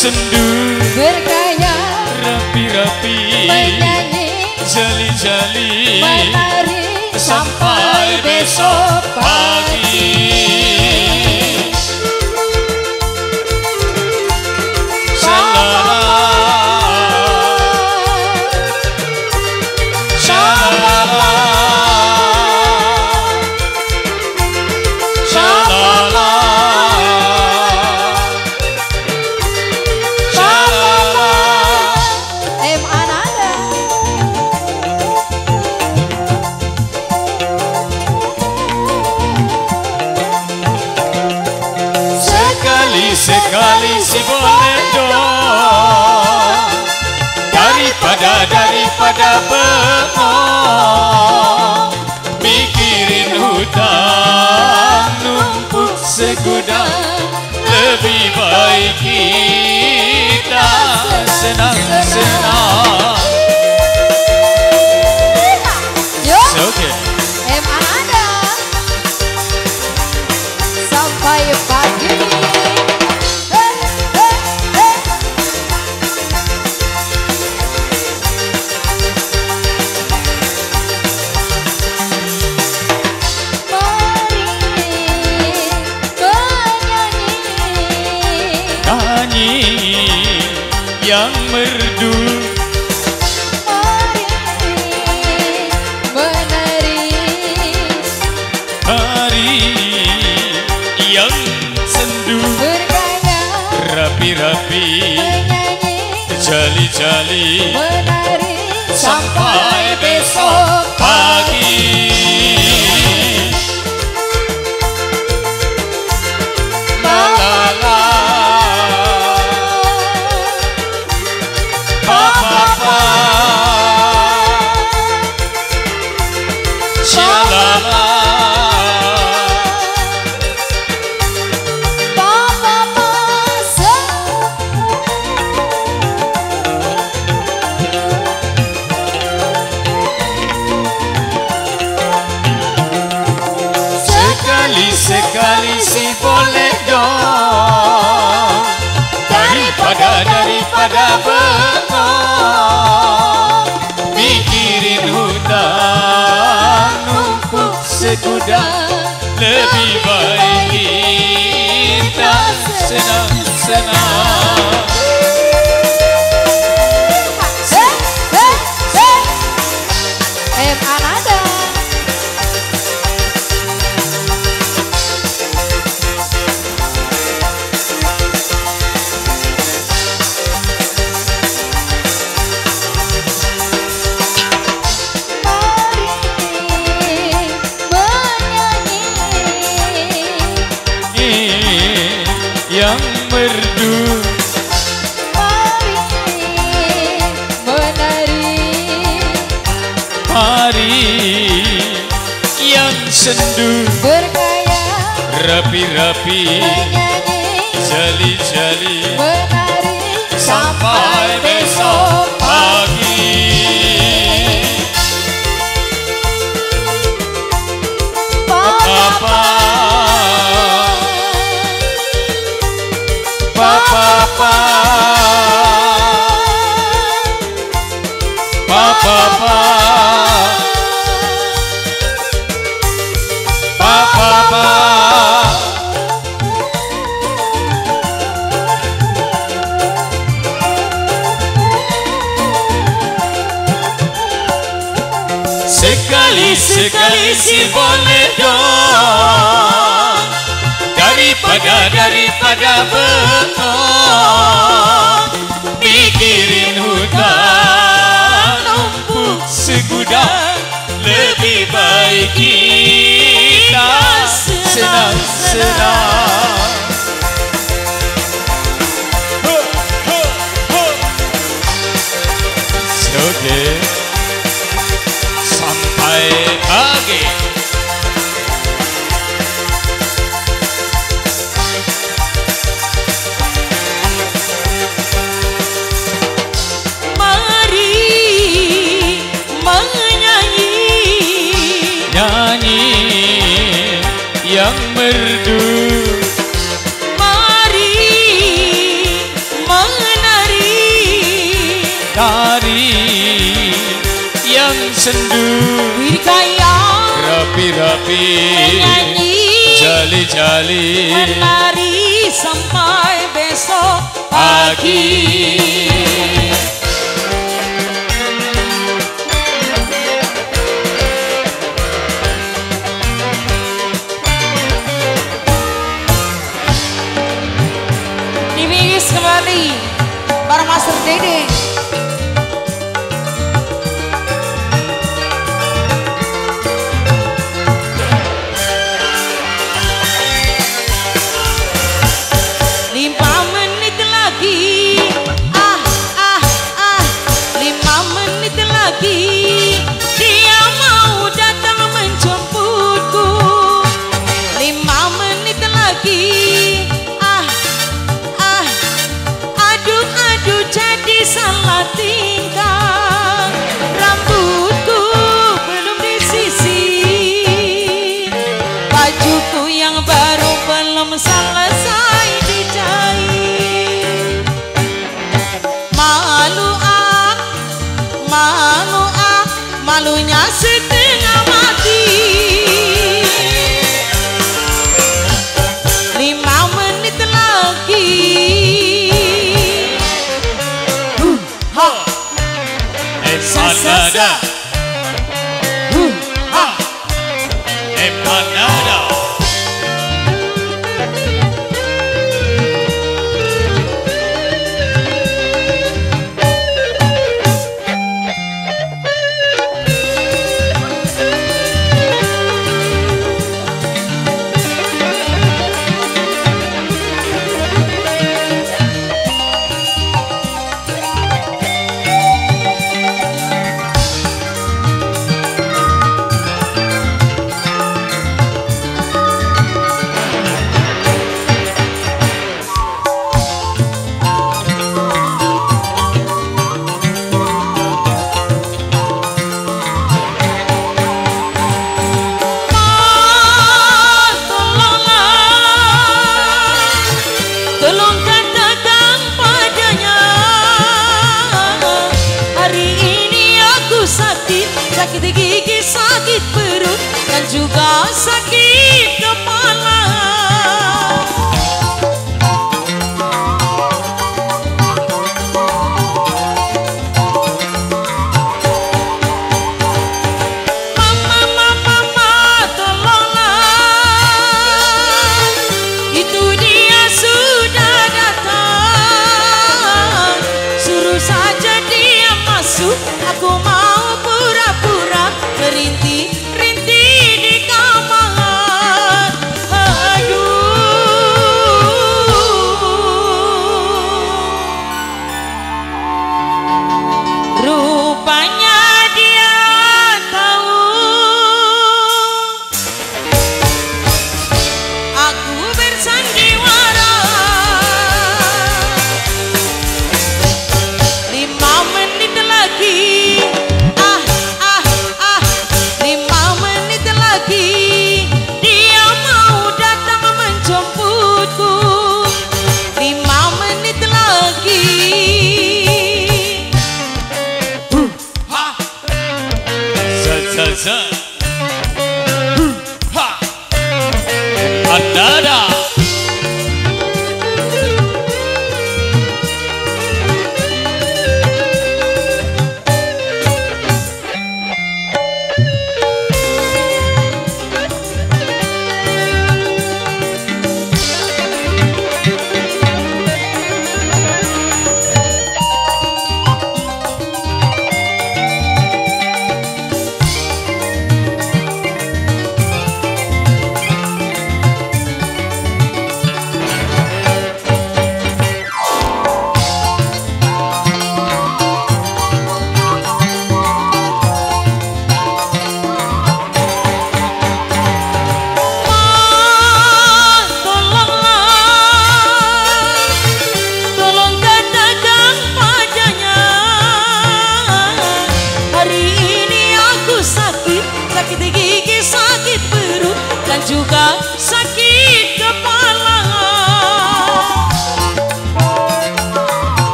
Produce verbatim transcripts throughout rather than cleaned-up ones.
sendu berkaya, rapi-rapi menyanyi, jali-jali menari sampai besok pagi. Sekali sih boleh dong, daripada daripada bengong, mikirin hutang numpuk segudang, lebih baik kita senang-senang. Oke, M A Nada sampai pagi. Yang merdu hari menari, hari yang sendu bergaya, rapi-rapi menyanyi, jali-jali menari sampai besok pagi. Sekali sih boleh dong, daripada daripada bengong, mikirin hutang numpuk segudang, lebih baik kita senang-senang. Yang merdu hari menari, hari yang sendu berkaya, rapi-rapi menyanyi, jali-jali menari sampai besok pagi. Papa Papa, Papa, Papa, sekali sekali sih boleh dong, daripada daripada bengong, mikirin hutang numpuk segudang, lebih baik kita senang-senang. Oke, sampai pagi. Menyanyi yang merdu. Mari menari tari yang sendu. Wirkaya rapi-rapi jali-jali menari sampai besok pagi. Para Master Dede lima menit lagi, ah ah ah, lima menit lagi dia mau datang menjemputku. Lima menit lagi. Salah tingkah, rambutku belum disisir, bajuku yang baru belum selesai dijahit. Malu ah, malu ah, malunya setengah mati. Lima menit lagi. Manada, uh, ah, M A Nada. Sakit gigi, sakit perut, dan juga sakit kepala. Mama, mama, mama, tolonglah, itu dia sudah datang. Suruh saja dia masuk, aku mau Nada.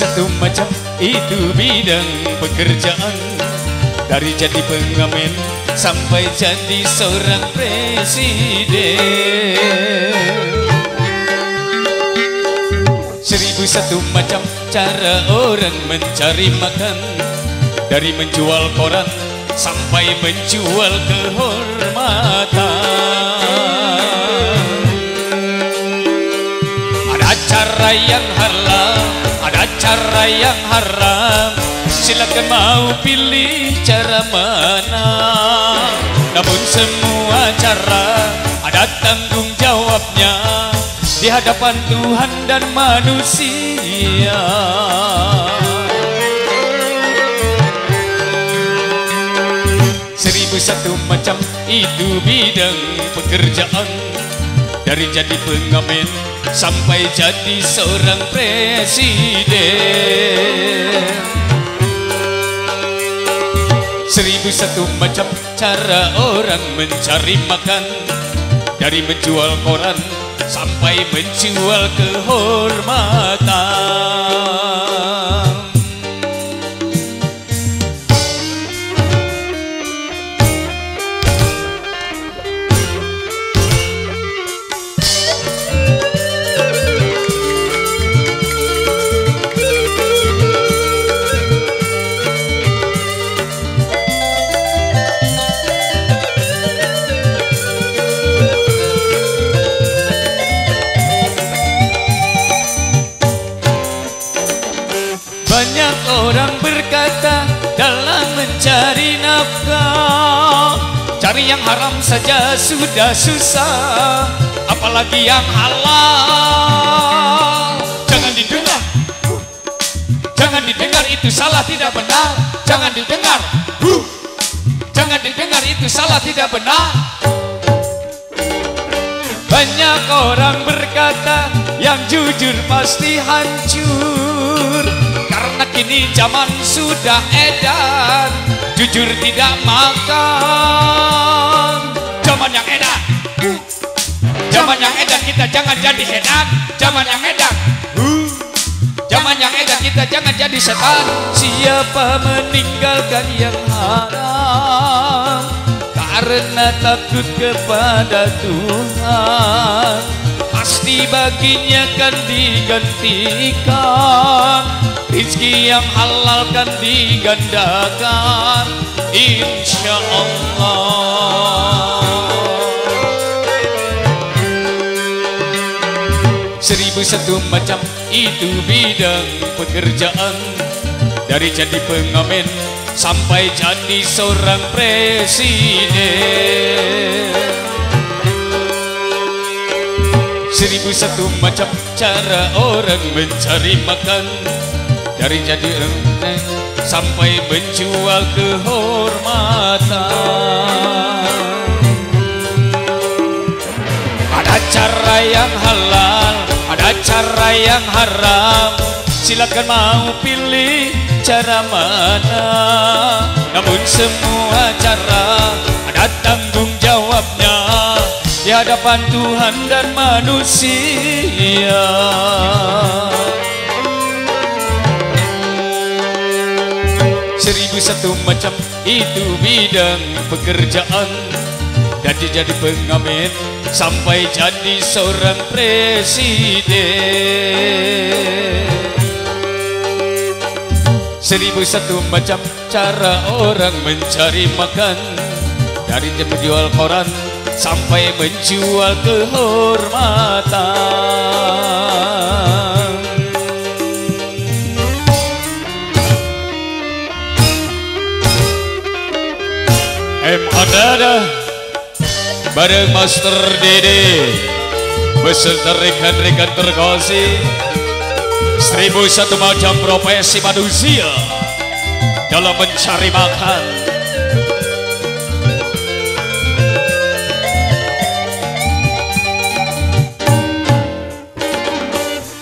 satu macam, itu bidang pekerjaan. Dari jadi pengamen sampai jadi seorang presiden. Seribu satu macam cara orang mencari makan, dari menjual koran sampai menjual kehormatan. Ada cara yang halal, ada cara yang haram, silakan mau pilih cara mana. Namun semua cara ada tanggung jawabnya di hadapan Tuhan dan manusia. Seribu satu macam, itu bidang pekerjaan. Dari jadi pengamen sampai jadi seorang presiden. Seribu satu macam cara orang mencari makan, dari menjual koran sampai menjual kehormatan. Banyak orang berkata dalam mencari nafkah, cari yang haram saja sudah susah, apalagi yang halal. Jangan didengar, jangan didengar itu salah tidak benar. Jangan didengar, jangan didengar itu salah tidak benar. Banyak orang berkata yang jujur pasti hancur, ini zaman sudah edan, jujur tidak makan. Zaman yang edan, zaman yang edan kita jangan jadi setan. Zaman yang edan, zaman yang edan kita jangan jadi setan. Siapa meninggalkan yang haram karena takut kepada Tuhan, pasti baginya kan digantikan. Rizki yang halal kan digandakan, insya Allah. Seribu satu macam, itu bidang pekerjaan. Dari jadi pengamen sampai jadi seorang presiden. Seribu satu macam cara orang mencari makan, dari jadi enteng sampai menjual kehormatan. Ada cara yang halal, ada cara yang haram, silakan mau pilih cara mana. Namun semua cara ada tanggung jawabnya di hadapan Tuhan dan manusia. Seribu satu macam, itu bidang pekerjaan. Dari jadi pengamen sampai jadi seorang presiden. Seribu satu macam cara orang mencari makan, dari menjual koran sampai menjual kehormatan. M A Nada bareng Master Dede beserta rekan-rekan terkasih. Seribu satu macam profesi manusia dalam mencari makan.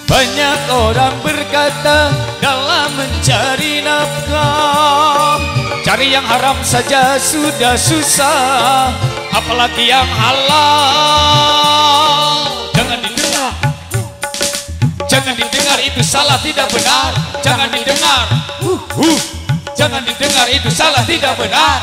Banyak orang berkata dalam mencari nafkah, cari yang haram saja sudah susah, apalagi yang halal. Jangan didengar, jangan didengar itu itu salah tidak benar, jangan didengar. Huh, huh. Jangan didengar, itu salah tidak benar.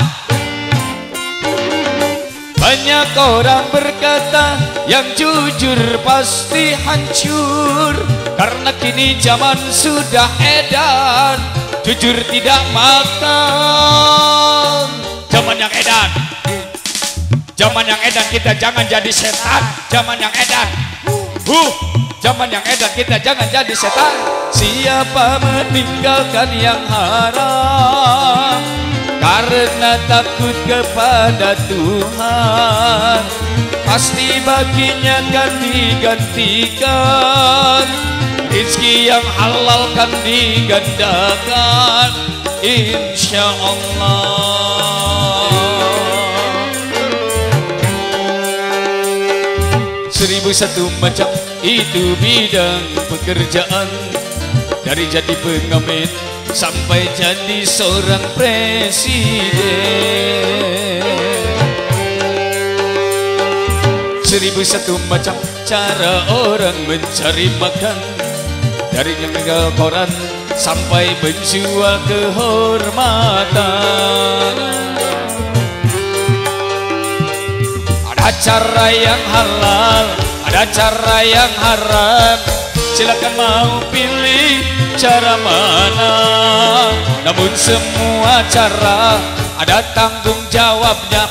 Banyak orang berkata yang jujur pasti hancur, karena kini zaman sudah edan, jujur tidak matang. Zaman yang edan, zaman yang edan kita jangan jadi setan. Zaman yang edan, huh, zaman yang edan kita jangan jadi setan. Siapa meninggalkan yang haram karena takut kepada Tuhan, pasti baginya kan digantikan, rezeki yang halal kan digandakan, insya Allah. Seribu satu macam itu bidang pekerjaan, dari jadi pengamen sampai jadi seorang presiden. Seribu satu macam cara orang mencari makan, dari nyekel koran sampai menjual kehormatan. Ada cara yang halal, ada cara yang haram, silakan mau pilih cara mana. Namun semua cara ada tanggung jawabnya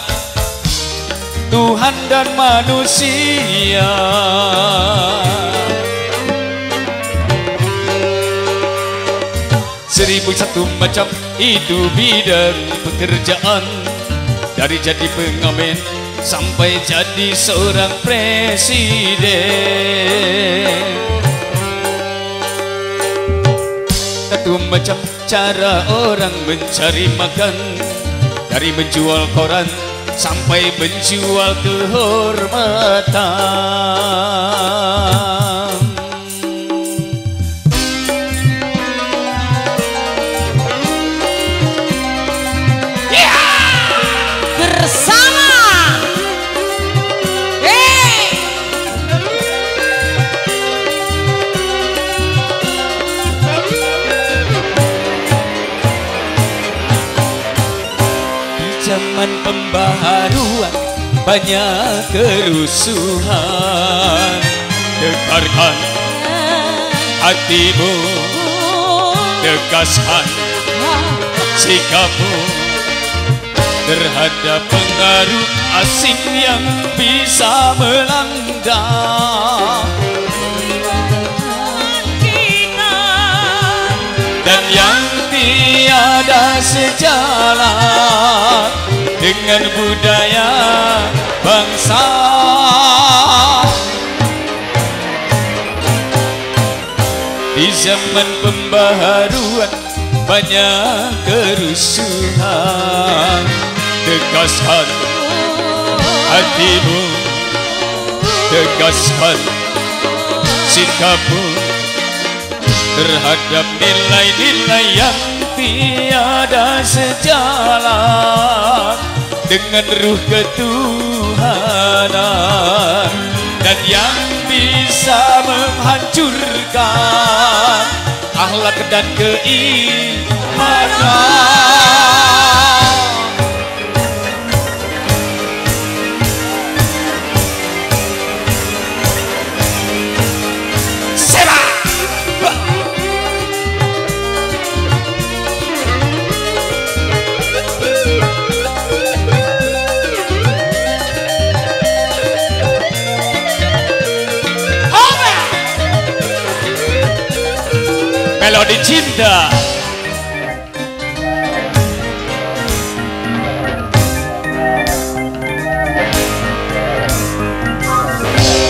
Tuhan dan manusia. Seribu satu macam itu bidang pekerjaan, dari jadi pengamen sampai jadi seorang presiden. Satu macam cara orang mencari makan, dari menjual koran sampai menjual kehormatan. Yeah! Bersama hey! Zaman pembaharuan banyak kerusuhan, dekarkan hatimu, tegaskan sikapmu terhadap pengaruh asing yang bisa melanda kita dan yang tiada sejalan dengan budaya bangsa. Di zaman pembaharuan banyak kerusuhan, tegaskan hatimu, tegaskan sikapmu terhadap nilai-nilai yang tiada sejalan dengan ruh ketuhanan dan yang bisa menghancurkan akhlak dan keimanan. Melodi cinta.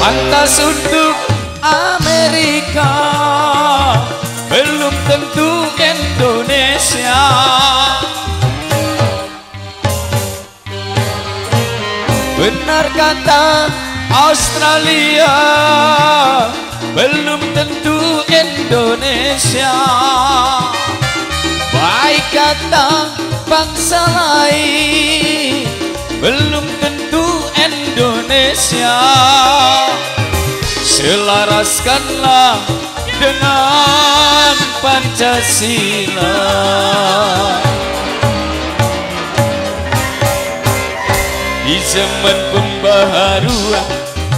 Pantas untuk Amerika, belum tentu Indonesia. Benar kata Australia, belum tentu Indonesia. Baik kata bangsa lain, belum tentu Indonesia. Selaraskanlah dengan Pancasila. Di zaman pembaharuan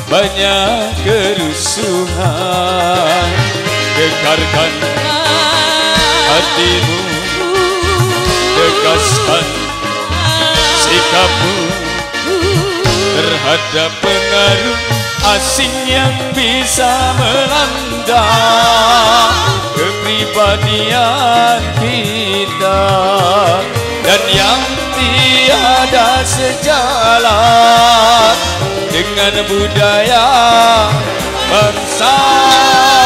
banyak kerusuhan, dekarkan hatimu, bekaskan sikapmu terhadap pengaruh asing yang bisa melanda kepribadian kita, dan yang tiada sejalan dengan budaya bangsa.